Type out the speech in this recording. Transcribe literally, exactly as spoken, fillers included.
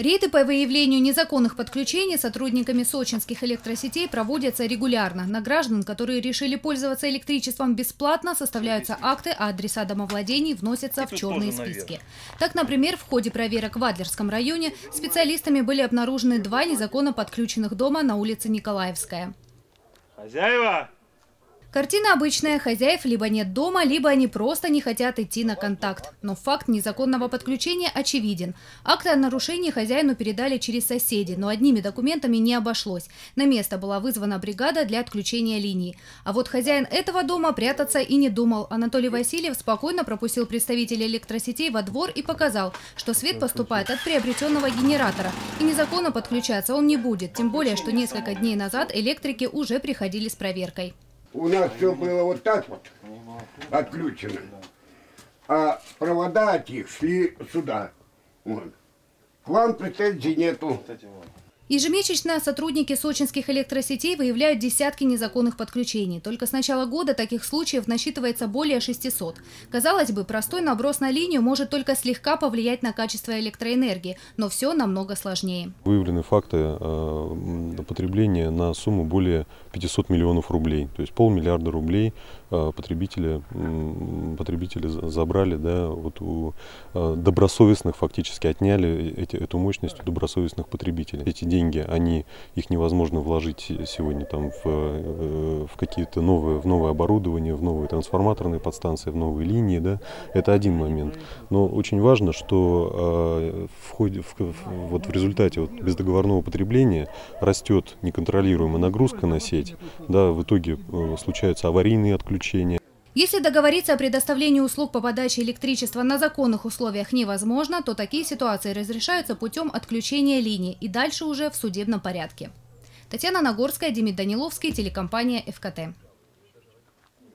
Рейды по выявлению незаконных подключений сотрудниками сочинских электросетей проводятся регулярно. На граждан, которые решили пользоваться электричеством бесплатно, составляются акты, а адреса домовладений вносятся в черные списки. Так, например, в ходе проверок в Адлерском районе специалистами были обнаружены два незаконно подключенных дома на улице Николаевская. Хозяева! Картина обычная. Хозяев либо нет дома, либо они просто не хотят идти на контакт. Но факт незаконного подключения очевиден. Акты о нарушении хозяину передали через соседей, но одними документами не обошлось. На место была вызвана бригада для отключения линии. А вот хозяин этого дома прятаться и не думал. Анатолий Васильев спокойно пропустил представителей электросетей во двор и показал, что свет поступает от приобретенного генератора. И незаконно подключаться он не будет. Тем более, что несколько дней назад электрики уже приходили с проверкой. У нас все было вот так вот, отключено, а провода от них шли сюда. Вот. К вам претензий нету. Ежемесячно сотрудники сочинских электросетей выявляют десятки незаконных подключений. Только с начала года таких случаев насчитывается более шестисот. Казалось бы, простой наброс на линию может только слегка повлиять на качество электроэнергии, но все намного сложнее. Выявлены факты потребления на сумму более пятисот миллионов рублей. То есть полмиллиарда рублей потребители, потребители забрали, да, вот у добросовестных фактически отняли эти, эту мощность у добросовестных потребителей. Эти деньги Деньги, они, их невозможно вложить сегодня там, в, в какие-то новые, в новое оборудование, в новые трансформаторные подстанции, в новые линии. Да? Это один момент. Но очень важно, что э, в, ходе, в, в, вот в результате вот бездоговорного потребления растет неконтролируемая нагрузка на сеть. Да? В итоге э, случаются аварийные отключения. Если договориться о предоставлении услуг по подаче электричества на законных условиях невозможно, то такие ситуации разрешаются путем отключения линий и дальше уже в судебном порядке. Татьяна Нагорская, Дмитрий Даниловский, телекомпания «Эфкате».